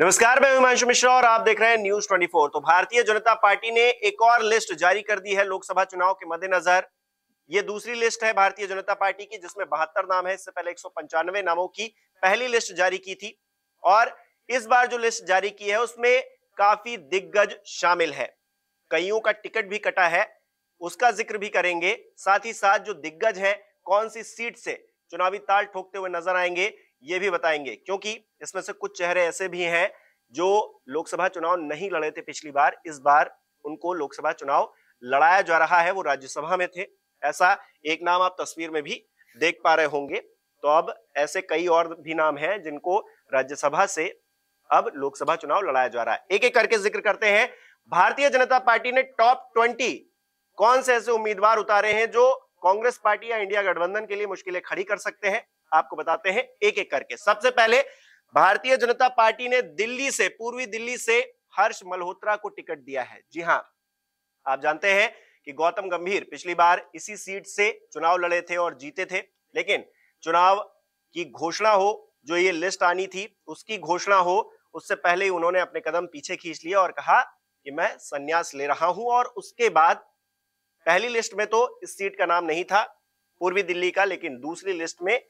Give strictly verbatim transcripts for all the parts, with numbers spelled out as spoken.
नमस्कार, मैं हिमांशु मिश्रा और आप देख रहे हैं न्यूज़ चौबीस। तो भारतीय जनता पार्टी ने एक और लिस्ट जारी कर दी है लोकसभा चुनाव के मद्देनजर। ये दूसरी लिस्ट है भारतीय जनता पार्टी की जिसमें बहत्तर नाम है। इससे पहले एक सौ पंचानवे नामों की पहली लिस्ट जारी की थी और इस बार जो लिस्ट जारी की है उसमें काफी दिग्गज शामिल है। कईयों का टिकट भी कटा है, उसका जिक्र भी करेंगे। साथ ही साथ जो दिग्गज है कौन सी सीट से चुनावी ताल ठोकते हुए नजर आएंगे ये भी बताएंगे, क्योंकि इसमें से कुछ चेहरे ऐसे भी हैं जो लोकसभा चुनाव नहीं लड़े थे पिछली बार। इस बार उनको लोकसभा चुनाव लड़ाया जा रहा है, वो राज्यसभा में थे। ऐसा एक नाम आप तस्वीर में भी देख पा रहे होंगे। तो अब ऐसे कई और भी नाम हैं जिनको राज्यसभा से अब लोकसभा चुनाव लड़ाया जा रहा है। एक एक करके जिक्र करते हैं। भारतीय जनता पार्टी ने टॉप ट्वेंटी कौन से ऐसे उम्मीदवार उतारे हैं जो कांग्रेस पार्टी या इंडिया गठबंधन के लिए मुश्किलें खड़ी कर सकते हैं, आपको बताते हैं एक एक करके। सबसे पहले भारतीय जनता पार्टी ने दिल्ली से, पूर्वी दिल्ली से हर्ष मल्होत्रा को टिकट दिया है। जी हां, आप जानते हैं कि गौतम गंभीर पिछली बार इसी सीट से चुनाव लड़े थे और जीते थे, लेकिन चुनाव की घोषणा हो, जो ये लिस्ट आनी थी उसकी घोषणा हो, उससे पहले ही उन्होंने अपने कदम पीछे खींच लिए और कहा कि मैं संन्यास ले रहा हूं। और उसके बाद पहली लिस्ट में तो इस सीट का नाम नहीं था पूर्वी दिल्ली का, लेकिन दूसरी लिस्ट में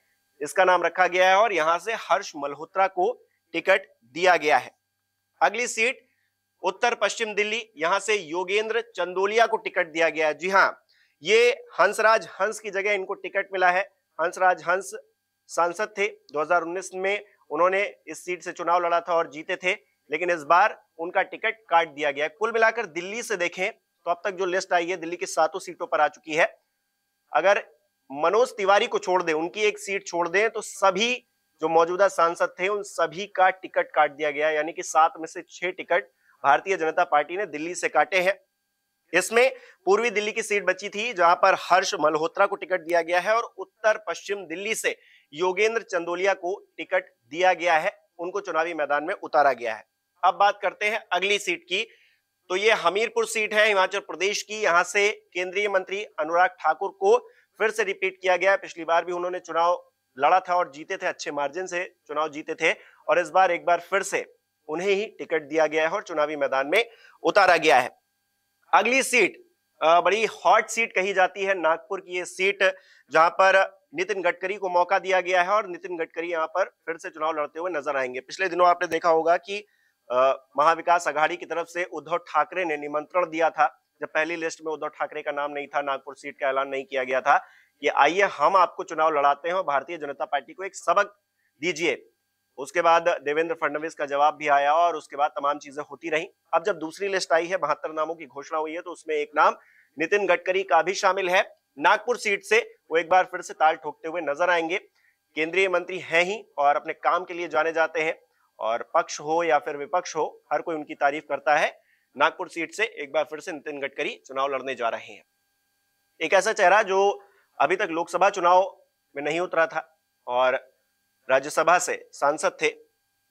इसका नाम रखा गया है और यहां से हर्ष मल्होत्रा को टिकट दिया गया है। अगली सीट उत्तर पश्चिम दिल्ली, यहां से योगेंद्र चंदोलिया को टिकट दिया गया है। जी हां, ये हंसराज हंस की जगह इनको टिकट मिला है। हंसराज हंस सांसद थे, दो हज़ार उन्नीस में उन्होंने इस सीट से चुनाव लड़ा था और जीते थे, लेकिन इस बार उनका टिकट काट दिया गया है। कुल मिलाकर दिल्ली से देखें तो अब तक जो लिस्ट आई है दिल्ली की सातों सीटों पर आ चुकी है। अगर मनोज तिवारी को छोड़ दे, उनकी एक सीट छोड़ दें, तो सभी जो मौजूदा सांसद थे उन सभी का टिकट काट दिया गया, यानी कि सात में से छह टिकट भारतीय जनता पार्टी ने दिल्ली से काटे हैं। इसमें पूर्वी दिल्ली की सीट बची थी जहां पर हर्ष मल्होत्रा को टिकट दिया गया है और उत्तर पश्चिम दिल्ली से योगेंद्र चंदोलिया को टिकट दिया गया है, उनको चुनावी मैदान में उतारा गया है। अब बात करते हैं अगली सीट की, तो ये हमीरपुर सीट है हिमाचल प्रदेश की। यहाँ से केंद्रीय मंत्री अनुराग ठाकुर को फिर से रिपीट किया गया। पिछली बार भी उन्होंने चुनाव लड़ा था और जीते थे, अच्छे मार्जिन से चुनाव जीते थे, और इस बार एक बार फिर से उन्हें ही टिकट दिया गया है और चुनावी मैदान में उतारा गया है। अगली सीट बड़ी हॉट सीट कही जाती है, नागपुर की ये सीट, जहां पर नितिन गडकरी को मौका दिया गया है और नितिन गडकरी यहाँ पर फिर से चुनाव लड़ते हुए नजर आएंगे। पिछले दिनों आपने देखा होगा कि महाविकास अघाड़ी की तरफ से उद्धव ठाकरे ने निमंत्रण दिया था, जब पहली लिस्ट में उद्धव ठाकरे का नाम नहीं था, नागपुर सीट का ऐलान नहीं किया गया था कि आइए हम आपको चुनाव लड़ाते हैं और भारतीय जनता पार्टी को एक सबक दीजिए। उसके बाद देवेंद्र फडणवीस का जवाब भी आया और उसके बाद तमाम चीजें होती रहीं। अब जब दूसरी लिस्ट आई है, बहत्तर नामों की घोषणा हुई है, तो उसमें एक नाम नितिन गडकरी का भी शामिल है। नागपुर सीट से वो एक बार फिर से ताल ठोकते हुए नजर आएंगे। केंद्रीय मंत्री हैं ही और अपने काम के लिए जाने जाते हैं, और पक्ष हो या फिर विपक्ष हो, हर कोई उनकी तारीफ करता है। नागपुर सीट से एक बार फिर से नितिन गडकरी चुनाव लड़ने जा रहे हैं। एक ऐसा चेहरा जो अभी तक लोकसभा चुनाव में नहीं उतरा था और राज्यसभा से सांसद थे,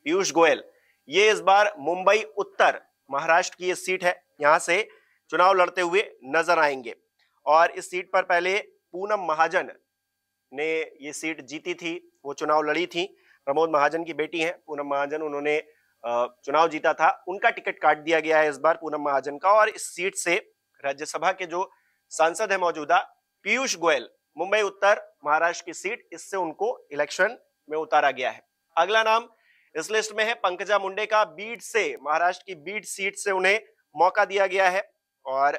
पीयूष गोयल, ये इस बार मुंबई उत्तर, महाराष्ट्र की ये सीट है, यहाँ से चुनाव लड़ते हुए नजर आएंगे। और इस सीट पर पहले पूनम महाजन ने ये सीट जीती थी, वो चुनाव लड़ी थी। प्रमोद महाजन की बेटी हैं पूनम महाजन, उन्होंने चुनाव जीता था, उनका टिकट काट दिया गया है इस बार पूनम महाजन का। और इस सीट से राज्यसभा के जो सांसद है मौजूदा, पीयूष गोयल, मुंबई उत्तर महाराष्ट्र की सीट, इससे उनको इलेक्शन में उतारा गया है। अगला नाम इस लिस्ट में है पंकजा मुंडे का, बीड से, महाराष्ट्र की बीड सीट से उन्हें मौका दिया गया है। और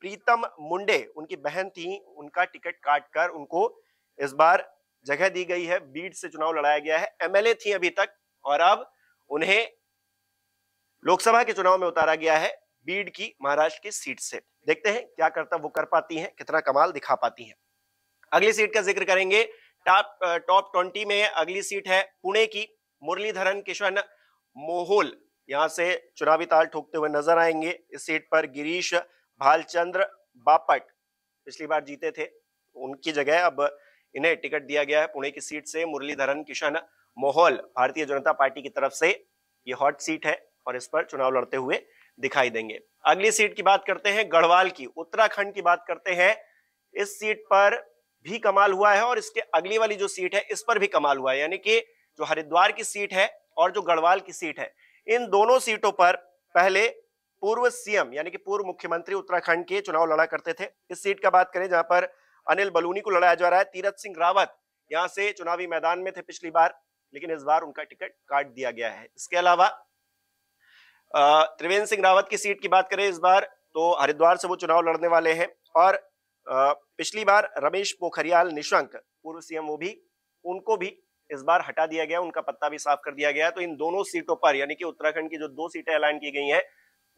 प्रीतम मुंडे, उनकी बहन थी, उनका टिकट काट कर उनको इस बार जगह दी गई है, बीड से चुनाव लड़ाया गया है। एमएलए थी अभी तक और अब उन्हें लोकसभा के चुनाव में उतारा गया है बीड की, महाराष्ट्र की सीट से। देखते हैं क्या करता वो कर पाती हैं, कितना कमाल दिखा पाती हैं। अगली सीट का जिक्र करेंगे। टॉप टॉप ट्वेंटी में अगली सीट है पुणे की, मुरलीधरन किशन मोहोल, यहां से चुनावी ताल ठोकते हुए नजर आएंगे। इस सीट पर गिरीश भालचंद्र बापट पिछली बार जीते थे, उनकी जगह अब इन्हें टिकट दिया गया है पुणे की सीट से। मुरलीधरन किशन मोहोल भारतीय जनता पार्टी की तरफ से, ये हॉट सीट है और इस पर चुनाव लड़ते हुए दिखाई देंगे। अगली सीट की बात करते हैं, गढ़वाल की, उत्तराखंड की बात करते हैं। इस सीट पर भी कमाल हुआ है और इसके अगली वाली जो सीट है इस पर भी कमाल हुआ है, यानी कि जो हरिद्वार की सीट है और जो गढ़वाल की सीट है, इन दोनों सीटों पर पहले पूर्व सीएम यानी कि पूर्व मुख्यमंत्री उत्तराखंड के चुनाव लड़ा करते थे। इस सीट का बात करें जहां पर अनिल बलूनी को लड़ाया जा रहा है, तीरथ सिंह रावत यहां से चुनावी मैदान में थे पिछली बार, लेकिन इस बार उनका टिकट काट दिया गया है। इसके अलावा त्रिवेंद्र सिंह रावत की सीट की बात करें इस बार तो हरिद्वार से वो चुनाव लड़ने वाले हैं, और पिछली बार रमेश पोखरियाल निशंक पूर्व सीएम वो भी, उनको भी इस बार हटा दिया गया, उनका पत्ता भी साफ कर दिया गया। तो इन दोनों सीटों पर यानी कि उत्तराखंड की जो दो सीटें ऐलान की गई हैं,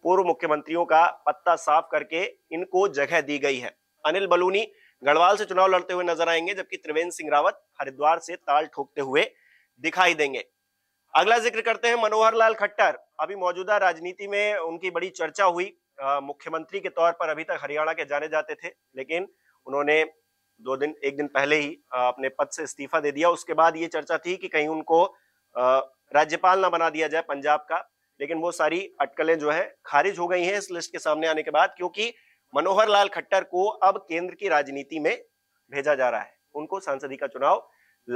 पूर्व मुख्यमंत्रियों का पत्ता साफ करके इनको जगह दी गई है। अनिल बलूनी गढ़वाल से चुनाव लड़ते हुए नजर आएंगे, जबकि त्रिवेंद्र सिंह रावत हरिद्वार से ताल ठोकते हुए दिखाई देंगे। अगला जिक्र करते हैं मनोहर लाल खट्टर। अभी मौजूदा राजनीति में उनकी बड़ी चर्चा हुई, मुख्यमंत्री के तौर पर अभी तक हरियाणा के जाने जाते थे, लेकिन उन्होंने दो दिन एक दिन पहले ही अपने पद से इस्तीफा दे दिया। उसके बाद ये चर्चा थी कि कहीं उनको राज्यपाल ना बना दिया जाए पंजाब का, लेकिन वो सारी अटकलें जो है खारिज हो गई हैं इस लिस्ट के सामने आने के बाद, क्योंकि मनोहर लाल खट्टर को अब केंद्र की राजनीति में भेजा जा रहा है। उनको सांसदी का चुनाव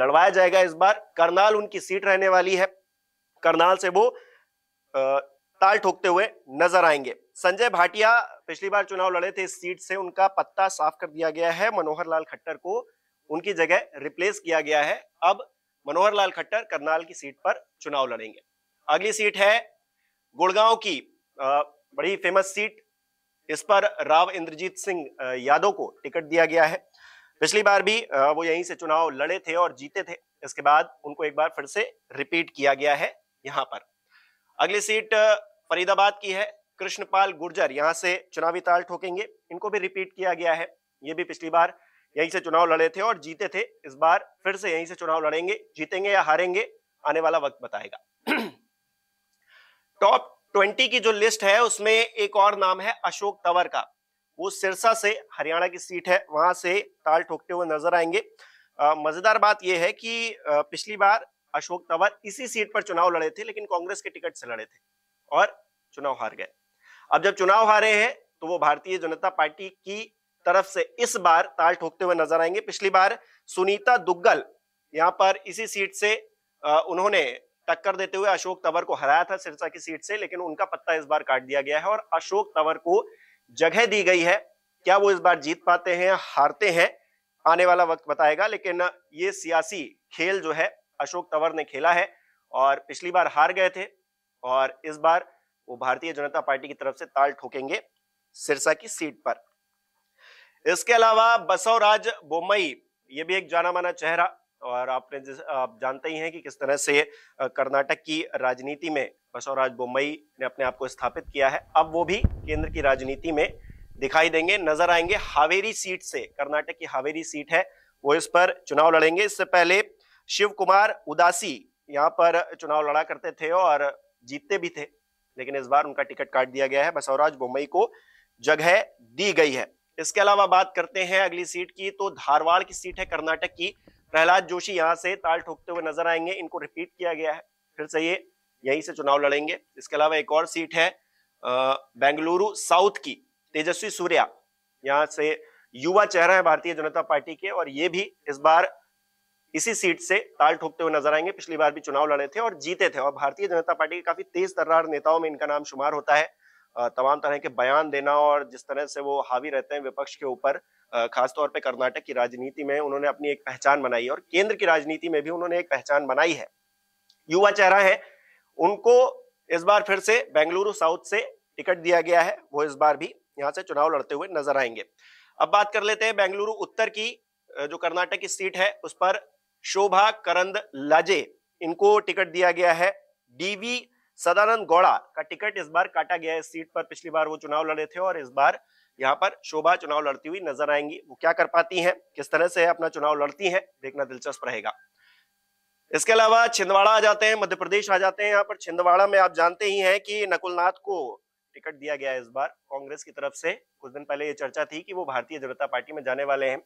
लड़वाया जाएगा इस बार। करनाल उनकी सीट रहने वाली है, करनाल से वो ताल ठोकते हुए नजर आएंगे। संजय भाटिया पिछली बार चुनाव लड़े थे इस सीट से, उनका पत्ता साफ कर दिया गया है, मनोहर लाल खट्टर को उनकी जगह रिप्लेस किया गया है। अब मनोहर लाल खट्टर करनाल की सीट पर चुनाव लड़ेंगे। अगली सीट है गुड़गांव की, बड़ी फेमस सीट, इस पर राव इंद्रजीत सिंह यादव को टिकट दिया गया है। पिछली बार भी वो यहीं से चुनाव लड़े थे और जीते थे, इसके बाद उनको एक बार फिर से रिपीट किया गया है यहाँ पर। अगली सीट फरीदाबाद की है, कृष्णपाल गुर्जर यहाँ से चुनावी ताल ठोकेंगे, इनको भी रिपीट किया गया है। ये भी पिछली बार यहीं से चुनाव लड़े थे और जीते थे, इस बार फिर से यहीं से चुनाव लड़ेंगे, जीतेंगे या हारेंगे आने वाला वक्त बताएगा। टॉप ट्वेंटी की जो लिस्ट है उसमें एक और नाम है अशोक तंवर का, वो सिरसा से, हरियाणा की सीट है, वहां से ताल ठोकते हुए नजर आएंगे। मजेदार बात यह है कि पिछली बार अशोक तंवर इसी सीट पर चुनाव लड़े थे, लेकिन कांग्रेस के टिकट से लड़े थे और चुनाव हार गए। अब जब चुनाव हारे हैं तो वो भारतीय जनता पार्टी की तरफ से इस बार ताल ठोकते हुए नजर आएंगे। पिछली बार सुनीता दुग्गल यहाँ पर इसी सीट से उन्होंने टक्कर देते हुए अशोक तंवर को हराया था सिरसा की सीट से, लेकिन उनका पत्ता इस बार काट दिया गया है और अशोक तंवर को जगह दी गई है। क्या वो इस बार जीत पाते हैं, हारते हैं, आने वाला वक्त बताएगा, लेकिन ये सियासी खेल जो है अशोक तंवर ने खेला है, और पिछली बार हार गए थे और इस बार वो भारतीय जनता पार्टी की तरफ से ताल ठोकेंगे सिरसा की सीट पर। इसके अलावा बसवराज बोम्मई, ये भी एक जाना माना चेहरा, और आपने जिस आप जानते ही हैं कि किस तरह से कर्नाटक की राजनीति में बसवराज बोम्मई ने अपने आप को स्थापित किया है, अब वो भी केंद्र की राजनीति में दिखाई देंगे, नजर आएंगे। हावेरी सीट से, कर्नाटक की हावेरी सीट है, वो इस पर चुनाव लड़ेंगे। इससे पहले शिव कुमार उदासी यहाँ पर चुनाव लड़ा करते थे और जीतते भी थे, लेकिन इस बार उनका टिकट काट दिया गया है, बसवराज बोम्मई को जगह दी गई है। इसके अलावा बात करते हैं अगली सीट की, तो धारवाड़ की सीट है कर्नाटक की, प्रहलाद जोशी यहाँ से ताल ठोकते हुए नजर आएंगे, इनको रिपीट किया गया है, फिर से ये यहीं से चुनाव लड़ेंगे। इसके अलावा एक और सीट है बेंगलुरु साउथ की, तेजस्वी सूर्या यहाँ से युवा चेहरा है भारतीय जनता पार्टी के, और ये भी इस बार इसी सीट से ताल ठोकते हुए नजर आएंगे। पिछली बार भी चुनाव लड़े थे और जीते थे, और भारतीय जनता पार्टी के काफी तेज तर्रार नेताओं में इनका नाम शुमार होता है। तमाम तरह के बयान देना और जिस तरह से वो हावी रहते हैं विपक्ष के ऊपर, खासतौर पे कर्नाटक की राजनीति में उन्होंने अपनी एक पहचान बनाई, और केंद्र की राजनीति में भी उन्होंने एक पहचान बनाई है। युवा चेहरा है, उनको इस बार फिर से बेंगलुरु साउथ से टिकट दिया गया है, वो इस बार भी यहाँ से चुनाव लड़ते हुए नजर आएंगे। अब बात कर लेते हैं बेंगलुरु उत्तर की, जो कर्नाटक की सीट है, उस पर शोभा करंद लाजे, इनको टिकट दिया गया है। डीवी सदानंद गौड़ा का टिकट इस बार काटा गया है इस सीट पर, पिछली बार वो चुनाव लड़े थे और इस बार यहाँ पर शोभा चुनाव लड़ती हुई नजर आएंगी। वो क्या कर पाती हैं, किस तरह से अपना चुनाव लड़ती हैं, देखना दिलचस्प रहेगा। इसके अलावा छिंदवाड़ा आ जाते हैं, मध्य प्रदेश आ जाते हैं। यहाँ पर छिंदवाड़ा में आप जानते ही हैं कि नकुलनाथ को टिकट दिया गया है इस बार कांग्रेस की तरफ से। कुछ दिन पहले ये चर्चा थी कि वो भारतीय जनता पार्टी में जाने वाले हैं।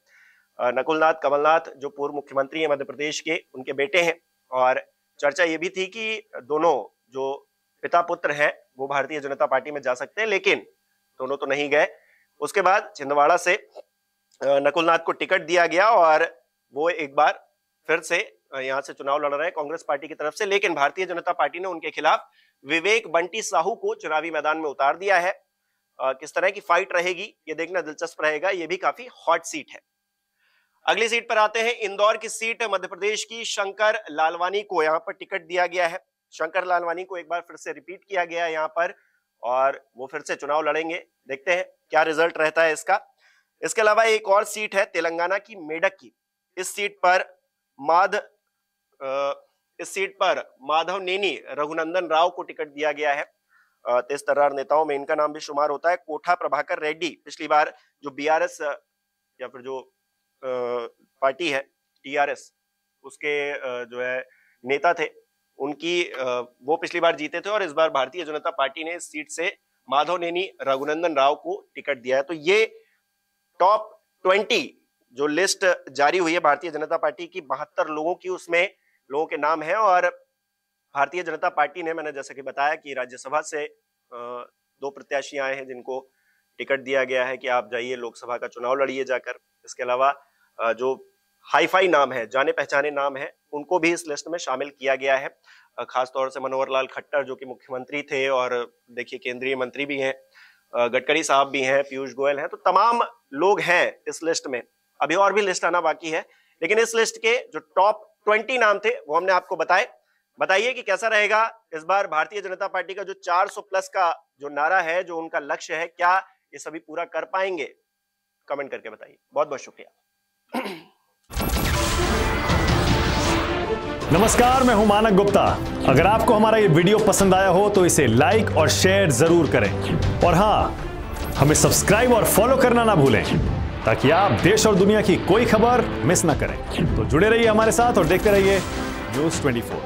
नकुलनाथ कमलनाथ जो पूर्व मुख्यमंत्री हैं मध्य प्रदेश के, उनके बेटे हैं, और चर्चा ये भी थी कि दोनों जो पिता पुत्र हैं वो भारतीय जनता पार्टी में जा सकते हैं, लेकिन दोनों तो नहीं गए। उसके बाद छिंदवाड़ा से नकुलनाथ को टिकट दिया गया और वो एक बार फिर से यहाँ से चुनाव लड़ रहे हैं कांग्रेस पार्टी की तरफ से, लेकिन भारतीय जनता पार्टी ने उनके खिलाफ विवेक बंटी साहू को चुनावी मैदान में उतार दिया है। आ, किस तरह की फाइट रहेगी ये देखना दिलचस्प रहेगा, ये भी काफी हॉट सीट है। अगली सीट पर आते हैं, इंदौर की सीट मध्य प्रदेश की। शंकर लालवानी को यहाँ पर टिकट दिया गया है। शंकर लालवानी को एक बार फिर से रिपीट किया गया है यहाँ पर और वो फिर से चुनाव लड़ेंगे, देखते हैं क्या रिजल्ट रहता है इसका। इसके अलावा एक और सीट है तेलंगाना की, मेडक की। इस सीट पर माध इस सीट पर माधवनेनी रघुनंदन राव को टिकट दिया गया है। तेज तर्रार नेताओं में इनका नाम भी शुमार होता है। कोठा प्रभाकर रेड्डी पिछली बार जो बीआरएस या फिर जो पार्टी है टीआरएस उसके जो है नेता थे, उनकी वो पिछली बार जीते थे और इस बार भारतीय जनता पार्टी ने इस सीट से माधवनेनी रघुनंदन राव को टिकट दिया है। तो ये टॉप ट्वेंटी जो लिस्ट जारी हुई है भारतीय जनता पार्टी की, बहत्तर लोगों की, उसमें लोगों के नाम हैं। और भारतीय जनता पार्टी ने, मैंने जैसा कि बताया कि राज्यसभा से दो प्रत्याशी आए हैं जिनको टिकट दिया गया है कि आप जाइए लोकसभा का चुनाव लड़िए जाकर। इसके अलावा जो हाईफाई नाम है, जाने पहचाने नाम है, उनको भी इस लिस्ट में शामिल किया गया है। खासतौर से मनोहर लाल खट्टर जो कि मुख्यमंत्री थे और देखिए केंद्रीय मंत्री भी हैं, गडकरी साहब भी हैं, पीयूष गोयल हैं, तो तमाम लोग हैं इस लिस्ट में। अभी और भी लिस्ट आना बाकी है, लेकिन इस लिस्ट के जो टॉप ट्वेंटी नाम थे वो हमने आपको बताए। बताइए कि कैसा रहेगा इस बार भारतीय जनता पार्टी का जो चार सौ प्लस का जो नारा है, जो उनका लक्ष्य है, क्या ये सभी पूरा कर पाएंगे? कमेंट करके बताइए। बहुत बहुत शुक्रिया। नमस्कार, मैं हूं मानक गुप्ता। अगर आपको हमारा ये वीडियो पसंद आया हो तो इसे लाइक और शेयर जरूर करें और हाँ, हमें सब्सक्राइब और फॉलो करना ना भूलें ताकि आप देश और दुनिया की कोई खबर मिस ना करें। तो जुड़े रहिए हमारे साथ और देखते रहिए न्यूज़ चौबीस।